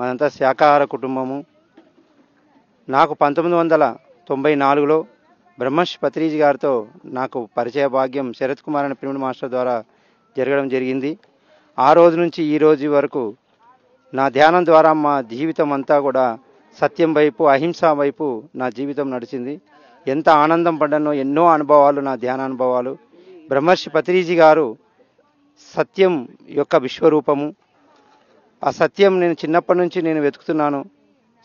మనంతా శాకాహార కుటుంబము. నాకు 1994లో బ్రహ్మర్షి పత్రిజీ గారితో నాకు పరిచయ భాగ్యం శరత్ కుమార్ అనే పిరమిడ్ మాస్టర్ ద్వారా జరగడం జరిగింది. ఆ రోజు నుంచి ఈ రోజు వరకు నా ధ్యానం ద్వారా మా జీవితం అంతా కూడా సత్యం వైపు, అహింస వైపు నా జీవితం నడిచింది. ఎంత ఆనందం పడ్డానో, ఎన్నో అనుభవాలు, నా ధ్యాన అనుభవాలు. బ్రహ్మర్షి పత్రిజీ గారు సత్యం యొక్క విశ్వరూపము. ఆ సత్యం నేను చిన్నప్పటి నుంచి నేను వెతుకుతున్నాను,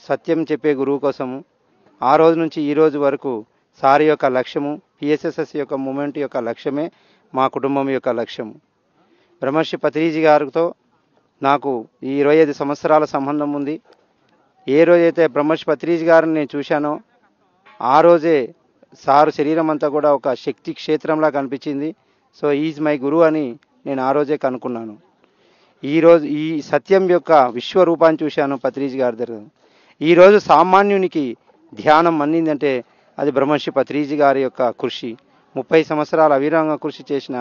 సత్యం చెప్పే గురువు కోసము. ఆ రోజు నుంచి ఈ రోజు వరకు సారి యొక్క లక్ష్యము, పిఎస్ఎస్ఎస్ యొక్క మూమెంట్ యొక్క లక్ష్యమే మా కుటుంబం యొక్క లక్ష్యము. బ్రహ్మర్షి పత్రిజీ గారితో నాకు ఈ 25 సంవత్సరాల సంబంధం ఉంది. ఏ రోజైతే బ్రహ్మర్షి పత్రిజీ గారిని నేను చూశానో ఆ రోజే సారు శరీరం అంతా కూడా ఒక శక్తి క్షేత్రంలా కనిపించింది. సో ఈజ్ మై గురు అని నేను ఆ రోజే కనుక్కున్నాను. ఈరోజు ఈ సత్యం యొక్క విశ్వరూపాన్ని చూశాను పత్రిజీ గారి దగ్గర. ఈరోజు సామాన్యునికి ధ్యానం అందిందంటే అది బ్రహ్మర్షి పత్రిజీ గారి యొక్క కృషి. 30 సంవత్సరాల అవిరంగ కృషి చేసిన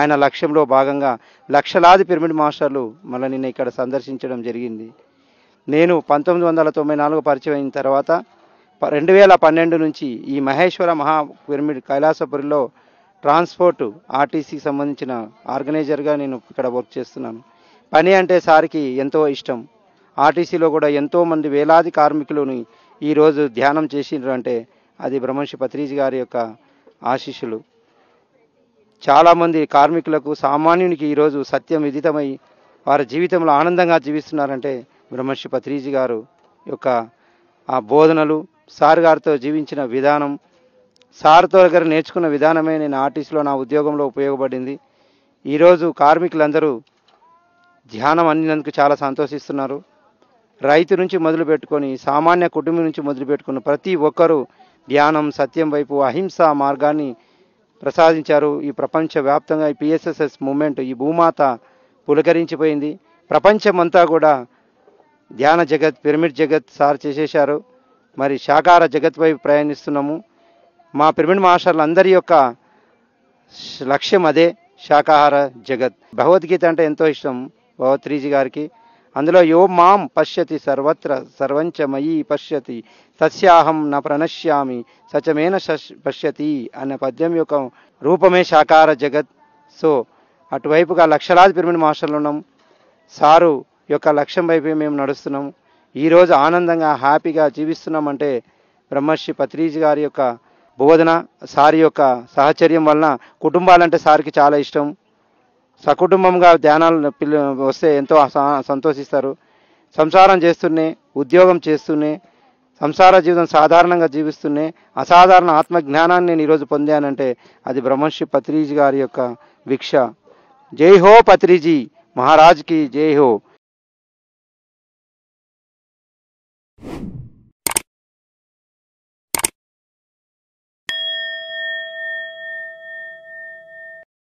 ఆయన లక్ష్యంలో భాగంగా లక్షలాది పిరమిడ్ మాస్టర్లు మళ్ళీ నిన్న ఇక్కడ సందర్శించడం జరిగింది. నేను 1994 పరిచయం అయిన తర్వాత 2012 నుంచి ఈ మహేశ్వర మహా పిరమిడ్ కైలాసపురిలో ట్రాన్స్పోర్ట్ ఆర్టీసీకి సంబంధించిన ఆర్గనైజర్గా నేను ఇక్కడ వర్క్ చేస్తున్నాను. పని అంటే సార్కి ఎంతో ఇష్టం. ఆర్టీసీలో కూడా ఎంతోమంది వేలాది కార్మికులని ఈరోజు ధ్యానం చేసినారు అంటే అది బ్రహ్మర్షి పత్రిజీ గారి యొక్క ఆశీస్సులు. చాలామంది కార్మికులకు, సామాన్యునికి ఈరోజు సత్యం విదితమై వారి జీవితంలో ఆనందంగా జీవిస్తున్నారంటే బ్రహ్మర్షి పత్రిజీ గారు యొక్క ఆ బోధనలు, సార్ గారితో జీవించిన విధానం, సార్తో దగ్గర నేర్చుకున్న విధానమే నేను ఆర్టీసీలో నా ఉద్యోగంలో ఉపయోగపడింది. ఈరోజు కార్మికులందరూ ధ్యానం అందినందుకు చాలా సంతోషిస్తున్నారు. రైతు నుంచి మొదలు పెట్టుకొని సామాన్య కుటుంబం నుంచి మొదలు పెట్టుకున్న ప్రతి ఒక్కరూ ధ్యానం, సత్యం వైపు, అహింస మార్గాన్ని ప్రసాదించారు. ఈ ప్రపంచవ్యాప్తంగా ఈ పిఎస్ఎస్ఎస్ మూమెంట్, ఈ భూమాత పులకరించిపోయింది. ప్రపంచమంతా కూడా ధ్యాన జగత్, పిరమిడ్ జగత్ సార్ చేసేశారు. మరి శాకాహార జగత్ వైపు ప్రయాణిస్తున్నాము. మా పిరమిడ్ మాస్టర్లు అందరి యొక్క లక్ష్యం అదే, శాకాహార జగత్. భగవద్గీత అంటే ఎంతో ఇష్టం పత్రిజీ గారికి. అందులో యో మాం పశ్యతి సర్వత్ర సర్వంచమయీ పశ్యతి తస్యాహం నా ప్రణశ్యామి సచమేన పశ్యతి అనే పద్యం యొక్క రూపమే శాకాహార జగత్. సో అటువైపుగా లక్షలాది పిరమిడ్ మాస్టర్లు ఉన్నాం. సారు యొక్క లక్ష్యం వైపే మేము నడుస్తున్నాము. ఈరోజు ఆనందంగా, హ్యాపీగా జీవిస్తున్నామంటే బ్రహ్మర్షి పత్రిజీ గారి యొక్క బోధన, సారి యొక్క సహచర్యం వలన. కుటుంబాలంటే సార్కి చాలా ఇష్టం. సకుటుంబంగా ధ్యానాలు వస్తే ఎంతో సంతోషిస్తారు. సంసారం చేస్తూనే, ఉద్యోగం చేస్తూనే, సంసార జీవితం సాధారణంగా జీవిస్తూనే అసాధారణ ఆత్మజ్ఞానాన్ని నేను ఈరోజు పొందానంటే అది బ్రహ్మర్షి పత్రిజీ గారి యొక్క భిక్ష. జై హో పత్రిజీ మహారాజ్కి జై హో.